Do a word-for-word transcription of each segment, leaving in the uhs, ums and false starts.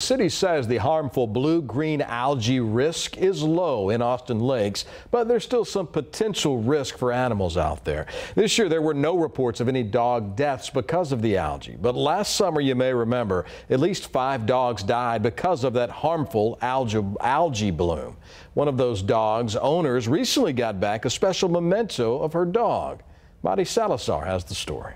The city says the harmful blue-green algae risk is low in Austin Lakes, but there's still some potential risk for animals out there. This year there were no reports of any dog deaths because of the algae, but last summer, you may remember, at least five dogs died because of that harmful algae, algae bloom. One of those dogs' owners recently got back a special memento of her dog. Marissa Salazar has the story.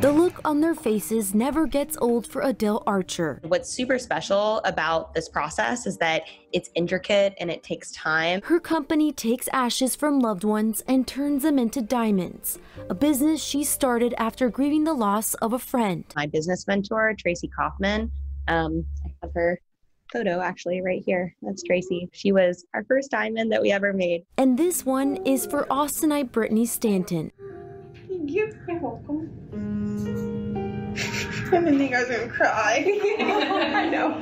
The look on their faces never gets old for Adele Archer. What's super special about this process is that it's intricate and it takes time. Her company takes ashes from loved ones and turns them into diamonds, a business she started after grieving the loss of a friend. My business mentor, Tracy Kaufman, um, I have her photo actually right here. That's Tracy. She was our first diamond that we ever made. And this one is for Austinite Brittany Stanton. Thank you. You're welcome. And then you guys are gonna cry. I know.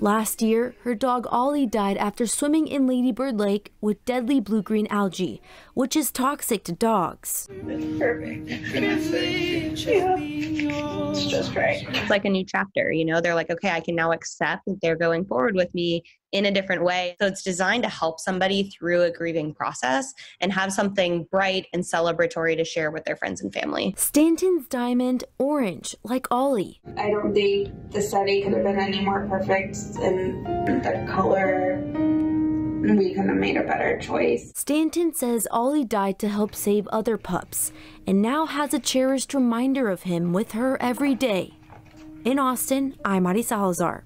Last year, her dog Ollie died after swimming in Lady Bird Lake with deadly blue-green algae, which is toxic to dogs. It's perfect. It is. Yeah. It's just right. It's like a new chapter, you know? They're like, okay, I can now accept that they're going forward with me in a different way. So it's designed to help somebody through a grieving process and have something bright and celebratory to share with their friends and family. Stanton's diamond, orange, like Ollie. I don't think the setting could have been any more perfect, and the color, we could have made a better choice. Stanton says Ollie died to help save other pups and now has a cherished reminder of him with her every day. In Austin, I'm Marissa Salazar.